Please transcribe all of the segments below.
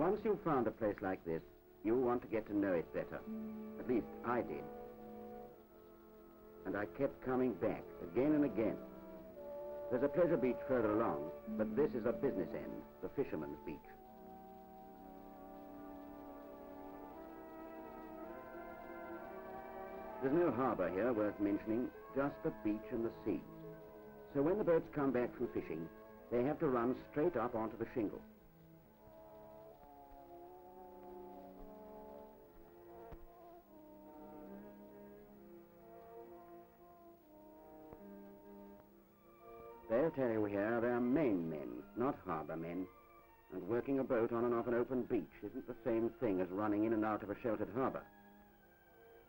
Once you've found a place like this, you want to get to know it better. At least I did. And I kept coming back again and again. There's a pleasure beach further along, but this is a business end, the fisherman's beach. There's no harbour here worth mentioning, just the beach and the sea. So when the boats come back from fishing, they have to run straight up onto the shingle. They'll tell you here they're main men, not harbour men. And working a boat on and off an open beach isn't the same thing as running in and out of a sheltered harbour.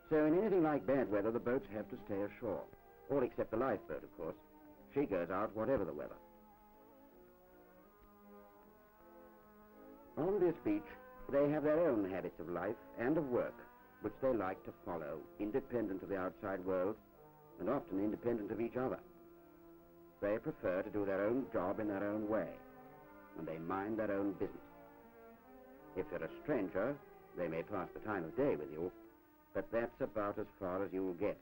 So in anything like bad weather, the boats have to stay ashore. All except the lifeboat, of course. She goes out whatever the weather. On this beach, they have their own habits of life and of work, which they like to follow, independent of the outside world, and often independent of each other. They prefer to do their own job in their own way, and they mind their own business. If they're a stranger, they may pass the time of day with you, but that's about as far as you'll get.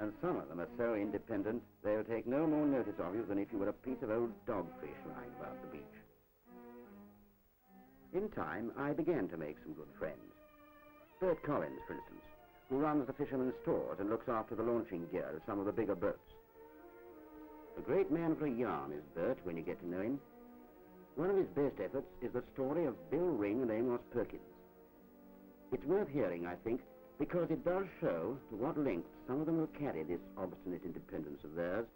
And some of them are so independent, they'll take no more notice of you than if you were a piece of old dogfish lying about the beach. In time, I began to make some good friends. Bert Collins, for instance, who runs the fishermen's stores and looks after the launching gear of some of the bigger boats. A great man for a yarn is Bert when you get to know him. One of his best efforts is the story of Bill Ring and Amos Perkins. It's worth hearing, I think, because it does show to what lengths some of them will carry this obstinate independence of theirs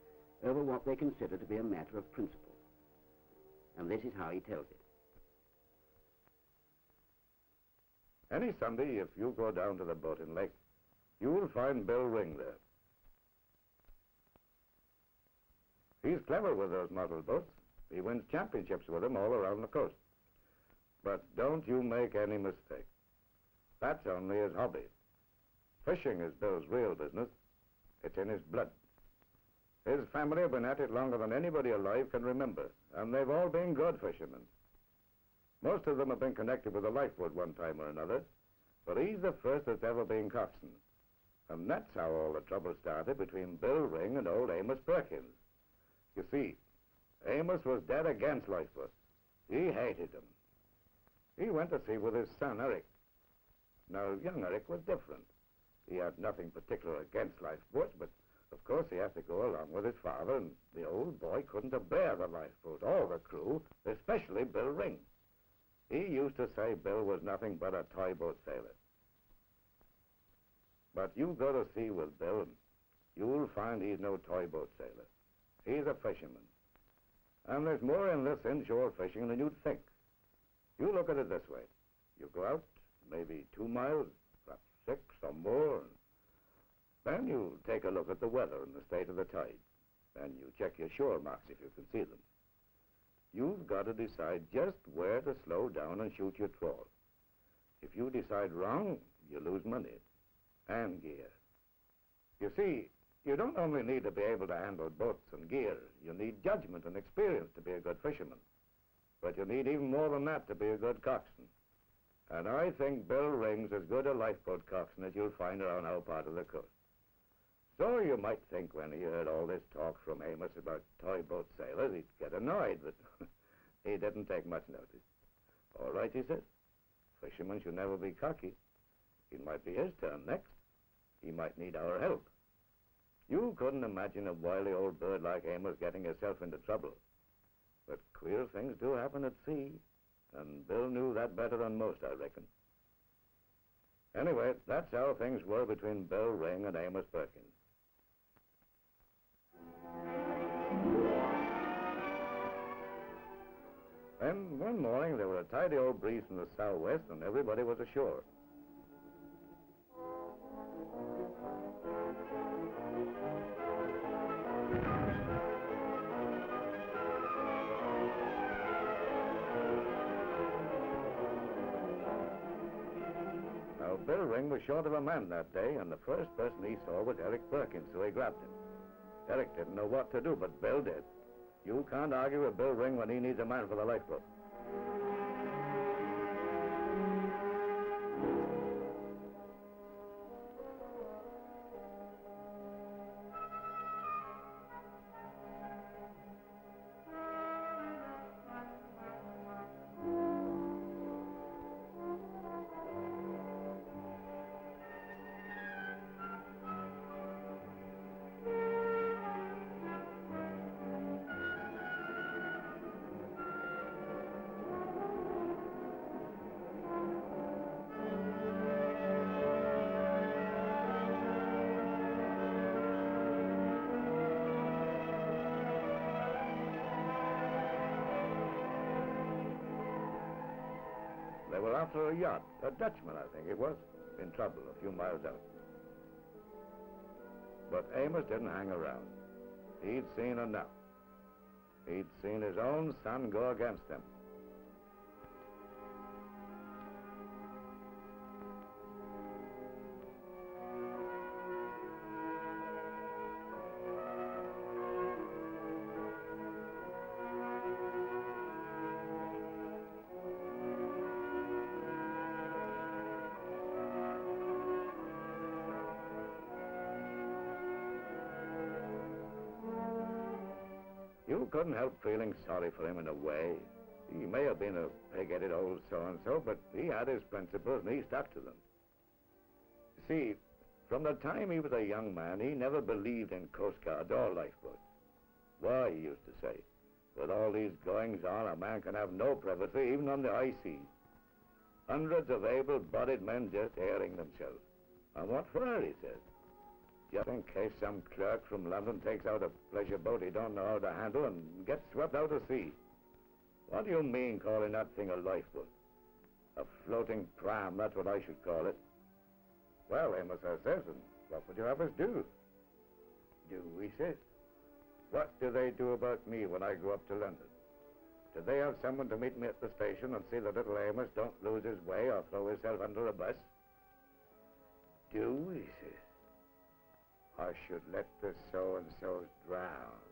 over what they consider to be a matter of principle. And this is how he tells it. Any Sunday, if you go down to the boating lake, you will find Bill Ring there. He's clever with those model boats. He wins championships with them all around the coast. But don't you make any mistake. That's only his hobby. Fishing is Bill's real business. It's in his blood. His family have been at it longer than anybody alive can remember, and they've all been good fishermen. Most of them have been connected with a lifeboat one time or another, but he's the first that's ever been coxswain. And that's how all the trouble started between Bill Ring and old Amos Perkins. You see, Amos was dead against lifeboats. He hated them. He went to sea with his son, Eric. Now, young Eric was different. He had nothing particular against lifeboats, but of course he had to go along with his father, and the old boy couldn't abear the lifeboat or the crew, especially Bill Ring. He used to say Bill was nothing but a toy boat sailor. But you go to sea with Bill, and you'll find he's no toy boat sailor. He's a fisherman. And there's more in this inshore fishing than you'd think. You look at it this way. You go out, maybe 2 miles, perhaps 6 or more, and then you take a look at the weather and the state of the tide. Then you check your shore marks if you can see them. You've got to decide just where to slow down and shoot your trawl. If you decide wrong, you lose money and gear. You see, you don't only need to be able to handle boats and gear. You need judgment and experience to be a good fisherman. But you need even more than that to be a good coxswain. And I think Bill Ring's as good a lifeboat coxswain as you'll find around our part of the coast. So you might think when he heard all this talk from Amos about toy boat sailors, he'd get annoyed, but he didn't take much notice. All right, he said, fishermen should never be cocky. It might be his turn next. He might need our help. You couldn't imagine a wily old bird like Amos getting herself into trouble. But queer things do happen at sea, and Bill knew that better than most, I reckon. Anyway, that's how things were between Bill Ring and Amos Perkins. Then one morning there was a tidy old breeze from the southwest and everybody was ashore. Now, Bill Ring was short of a man that day and the first person he saw was Eric Perkins, so he grabbed him. Eric didn't know what to do, but Bill did. You can't argue with Bill Ring when he needs a man for the lifeboat. They were after a yacht, a Dutchman, I think it was, in trouble a few miles out. But Amos didn't hang around. He'd seen enough. He'd seen his own son go against him. You couldn't help feeling sorry for him in a way. He may have been a pig-headed old so-and-so, but he had his principles and he stuck to them. See, from the time he was a young man, he never believed in Coast Guards or lifeboats. Why, he used to say, with all these goings-on, a man can have no privacy, even on the high seas. Hundreds of able-bodied men just airing themselves. And what for, he said. Just in case some clerk from London takes out a pleasure boat he don't know how to handle and gets swept out to sea. What do you mean calling that thing a lifeboat? A floating pram, that's what I should call it. Well, Amos, I says, and what would you have us do? Do we, says? What do they do about me when I go up to London? Do they have someone to meet me at the station and see that little Amos don't lose his way or throw himself under a bus? Do we, says? I should let the so-and-so's drown.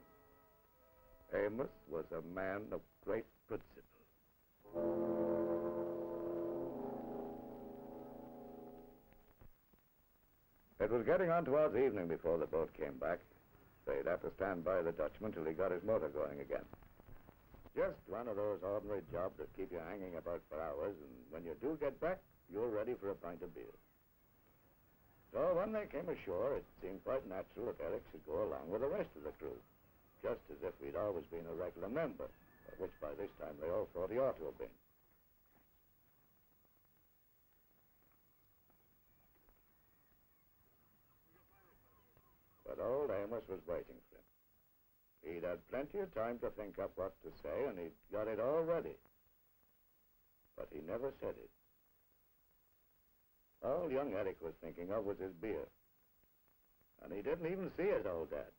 Amos was a man of great principle. It was getting on towards evening before the boat came back. They'd have to stand by the Dutchman till he got his motor going again. Just one of those ordinary jobs that keep you hanging about for hours, and when you do get back, you're ready for a pint of beer. So when they came ashore, it seemed quite natural that Eric should go along with the rest of the crew, just as if he'd always been a regular member, which by this time they all thought he ought to have been. But old Amos was waiting for him. He'd had plenty of time to think up what to say, and he'd got it all ready. But he never said it. All young Eric was thinking of was his beer. And he didn't even see his old dad.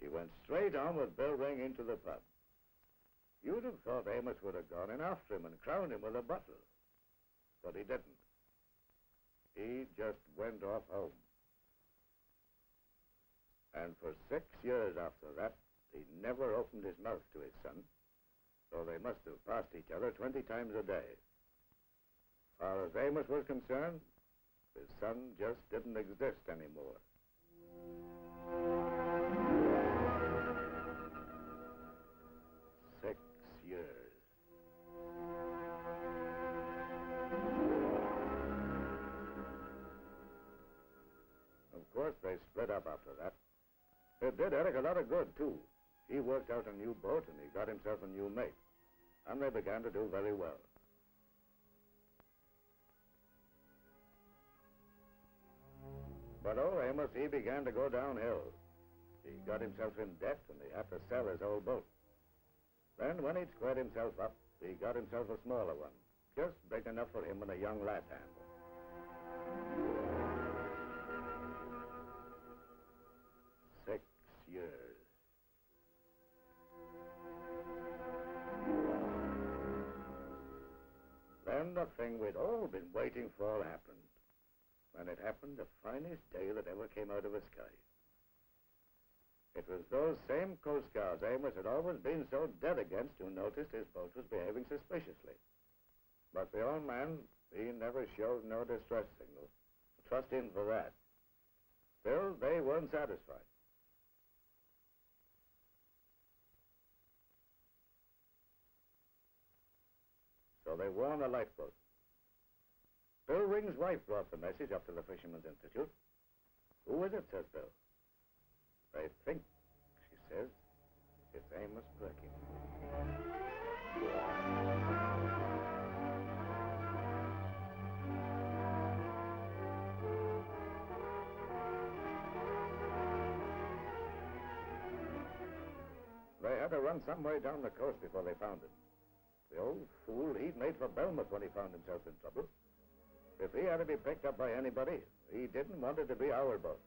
He went straight on with Bill Ring into the pub. You'd have thought Amos would have gone in after him and crowned him with a bottle. But he didn't. He just went off home. And for 6 years after that, he never opened his mouth to his son, though they must have passed each other 20 times a day. As far as Amos was concerned, his son just didn't exist anymore. Of course, they split up after that. It did Eric a lot of good, too. He worked out a new boat and he got himself a new mate. And they began to do very well. But old Amos, he began to go downhill. He got himself in debt and he had to sell his old boat. Then when he'd squared himself up, he got himself a smaller one, just big enough for him and a young lad to handle. 6 years. Then the thing we'd all been waiting for happened. And it happened the finest day that ever came out of the sky. It was those same Coast Guards Amos had always been so dead against who noticed his boat was behaving suspiciously. But the old man, he never showed no distress signal. Trust him for that. Still, they weren't satisfied. So they warned a lifeboat. Bill Ring's wife brought the message up to the Fisherman's Institute. "Who is it?" says Bill. "I think," she says, "it's Amos Perkins." They had to run some way down the coast before they found him. The old fool, he'd made for Belmouth when he found himself in trouble. If he had to be picked up by anybody, he didn't want it to be our boat.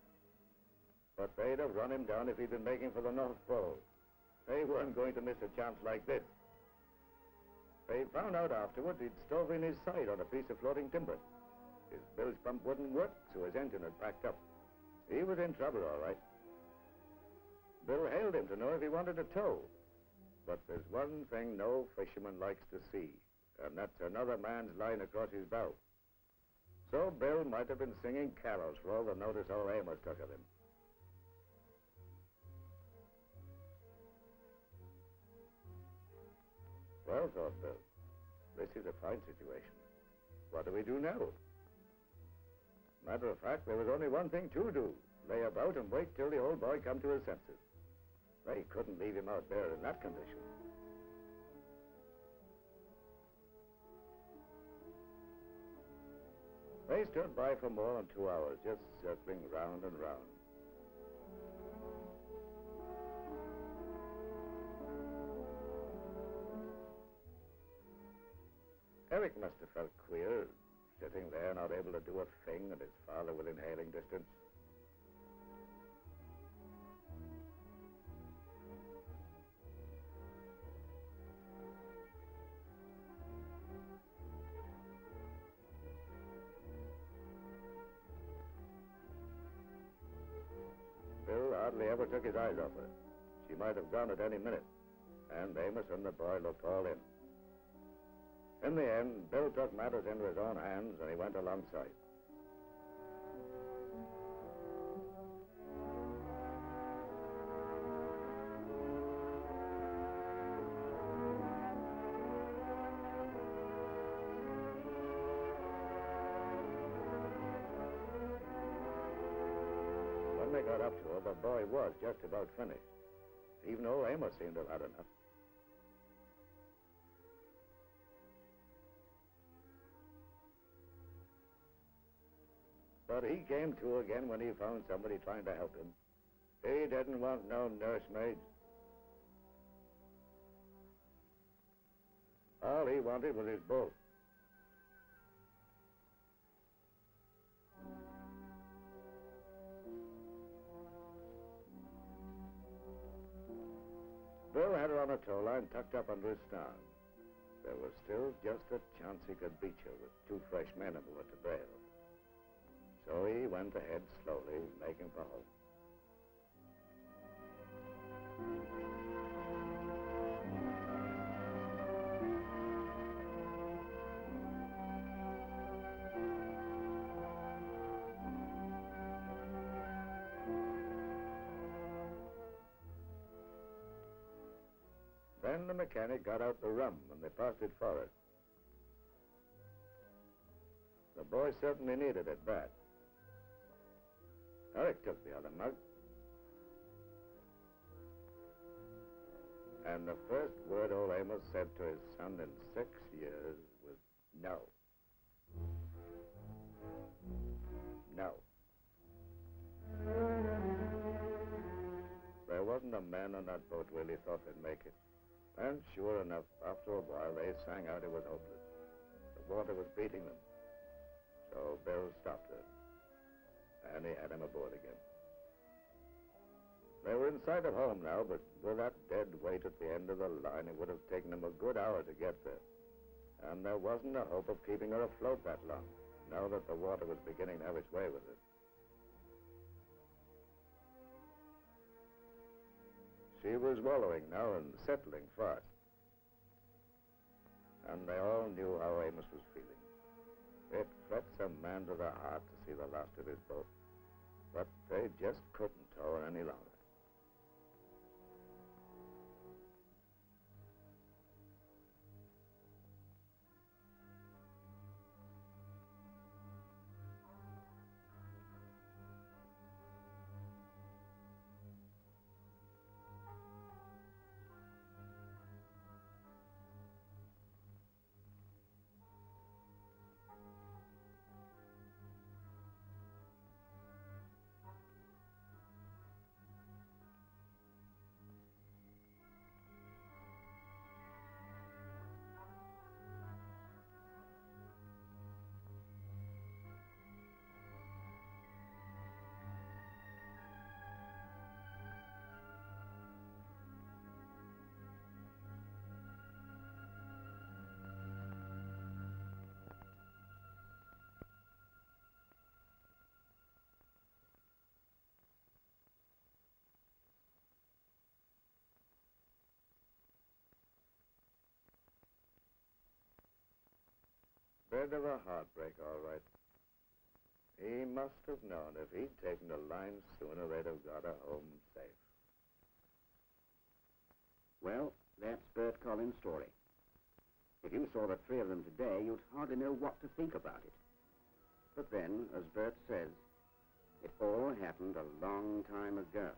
But they'd have run him down if he'd been making for the North Pole. They weren't going to miss a chance like this. They found out afterward he'd stove in his side on a piece of floating timber. His bilge pump wouldn't work, so his engine had packed up. He was in trouble, all right. Bill hailed him to know if he wanted a tow. But there's one thing no fisherman likes to see, and that's another man's line across his bow. So Bill might have been singing carols for all the notice old Amos took of him. Well, thought Bill, this is a fine situation. What do we do now? Matter of fact, there was only one thing to do. Lay about and wait till the old boy come to his senses. They couldn't leave him out there in that condition. They stood by for more than 2 hours, just circling round and round. Eric must have felt queer, sitting there not able to do a thing and his father within hailing distance. Bill hardly ever took his eyes off her. She might have gone at any minute, and Amos and the boy looked all in. In the end, Bill took matters into his own hands and he went alongside. When they got up to her, the boy was just about finished. Even old Amos seemed to have had enough. But he came to again when he found somebody trying to help him. He didn't want no nursemaids. All he wanted was his boat. Bill had her on a tow line tucked up under his stern. There was still just a chance he could beach her with two fresh men aboard the Braille. So he went ahead slowly, making for home. Then the mechanic got out the rum and they passed it forward. The boy certainly needed it bad. Eric took the other mug. And the first word old Amos said to his son in 6 years was no. No. There wasn't a man on that boat really thought they'd make it. And sure enough, after a while, they sang out it was hopeless. The water was beating them. So Bill stopped her. And he had him aboard again. They were in sight of home now, but with that dead weight at the end of the line, it would have taken them a good hour to get there. And there wasn't a hope of keeping her afloat that long, now that the water was beginning to have its way with it. She was wallowing now and settling fast. And they all knew how Amos was feeling. It frets a man to the heart to see the last of his boat. But they just couldn't tow her any longer. Bit of a heartbreak, all right. He must have known if he'd taken the line sooner, they'd have got her home safe. Well, that's Bert Collins' story. If you saw the three of them today, you'd hardly know what to think about it. But then, as Bert says, it all happened a long time ago.